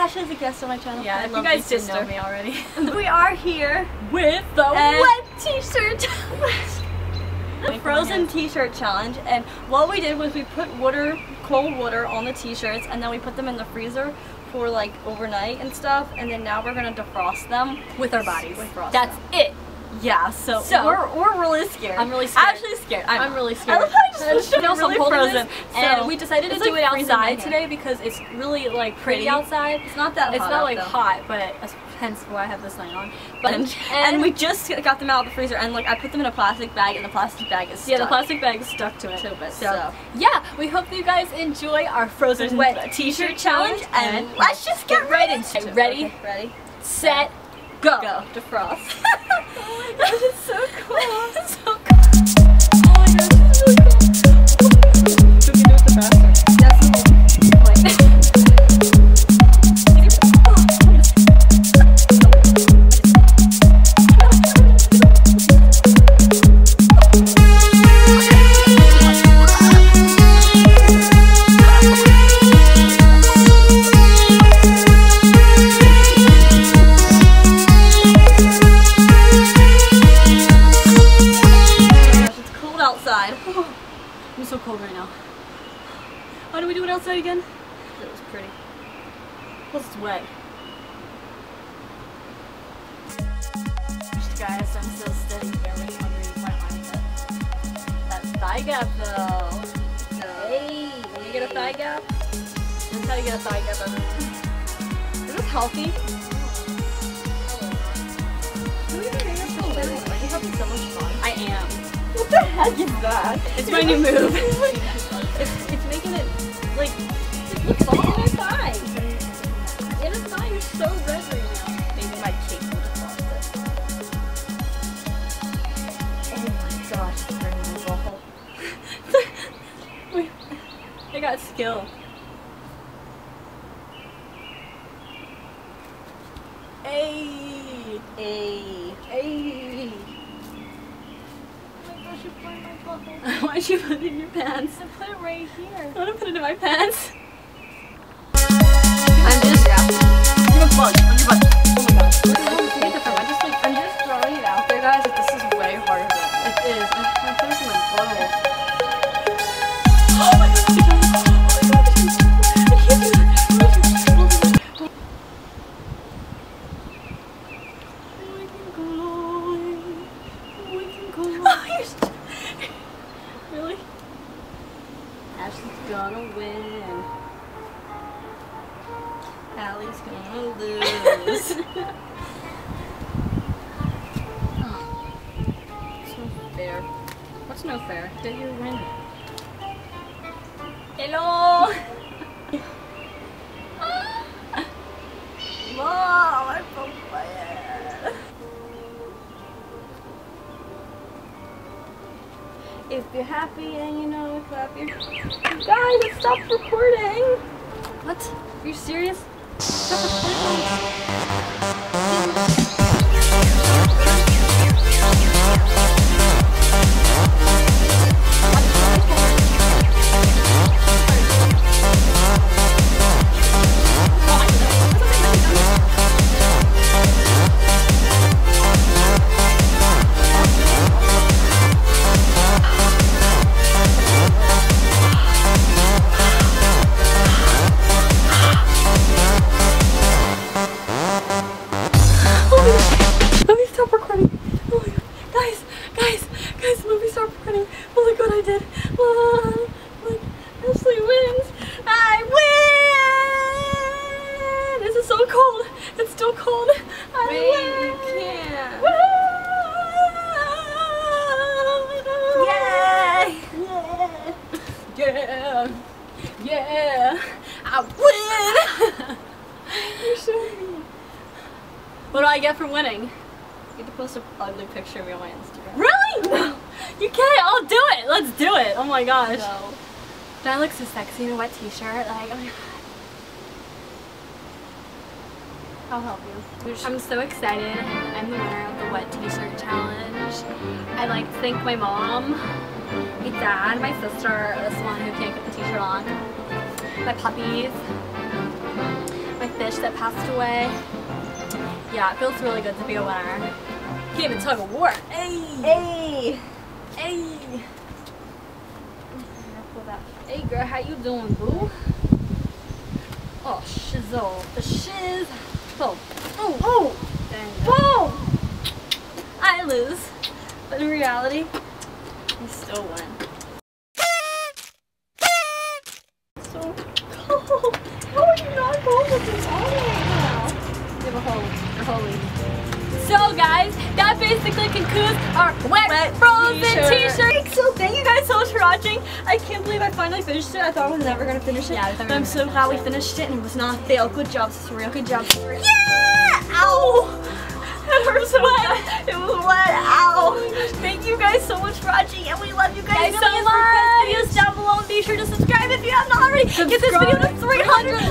Ashley's a guest on my channel. Yeah, you guys just know me already. We are here with the wet t-shirt challenge. The frozen t-shirt challenge. And what we did was we put water, cold water on the t-shirts, and then we put them in the freezer for like overnight and stuff, and then now we're gonna defrost them with our bodies. That's it. Yeah, so we're really scared. I'm really scared. Ashley's scared. I'm really scared. I love how I just really frozen. And we decided to do it outside today because it's really like pretty outside. It's not that hot. It's not like hot, but hence why I have this light on. But and we just got them out of the freezer, and look, I put them in a plastic bag, and the plastic bag is stuck. Yeah, the plastic bag is stuck to it. So yeah, we hope you guys enjoy our frozen wet t-shirt challenge, and let's just get right into it. Ready? Ready? Set. Go. Go. Defrost. Oh my gosh, it's so cool. It's so cool. Oh my gosh, this is really cool. Should we do it the faster? Yes, we will. I'm so cold right now. Why do we do it outside again? Because it was pretty. Plus it's wet. Guys, I'm still standing here really hungry. That thigh gap though. No. Hey, can you get a thigh gap? That's how you get a thigh gap everywhere. Is this healthy? Who even made us so little? Are you having so much fun? I am. What the heck is that? It's my new move. it's making it like it looks all in my thigh. In a thigh, you're so red right now. Maybe my cake will just lost it. Oh my gosh, the ring is awful. Wait, I got skill. Ayy. Ayy. Ayy. Why'd you put it in your pants? I put it right here. I want to put it in my pants. I'm just on your butt. Oh my gosh. I'm just throwing it out there, guys. This is way harder than it is. I'm putting it in my butthole. Oh my gonna win. Allie's gonna lose. Oh. It's no fair. What's no fair? Did you win? Hello! Mom, I broke my head. If you're happy and you know it, clap your guys, it stopped recording! What? Are you serious? Stop What do I get for winning? You get to post an ugly picture of me on my Instagram. Really? No. You can't. I'll do it. Let's do it. Oh my gosh. No. That looks so sexy in a wet t-shirt. Like, oh my god. I'll help you. I'm so excited. I'm the winner of the wet t-shirt challenge. I'd like to thank my mom, my dad, my sister, this one who can't get the t-shirt on, my puppies. my fish that passed away. Yeah, it feels really good to be a winner. Can't even tug of war. Hey! Hey! Hey! Hey girl, how you doing, boo? Oh, shizzle. The shiz. Boom. Ooh, ooh. Boom! I lose. But in reality, I still win. So cold. How are you not cold with this on right now? You have a hole. You're holy. So guys, that basically concludes our wet frozen t-shirt. So thank you guys so much for watching. I can't believe I finally finished it. I thought I was never gonna finish it. Yeah, but I'm so glad we finished it and it was not a fail. Good job, Surreal. Good job, Surreal. Yeah! Ow! That hurt so bad. It was wet. Ow! Thank you guys so much for watching, and we love you guys so much. Down below, and be sure to subscribe if you haven't already. Get this video to 300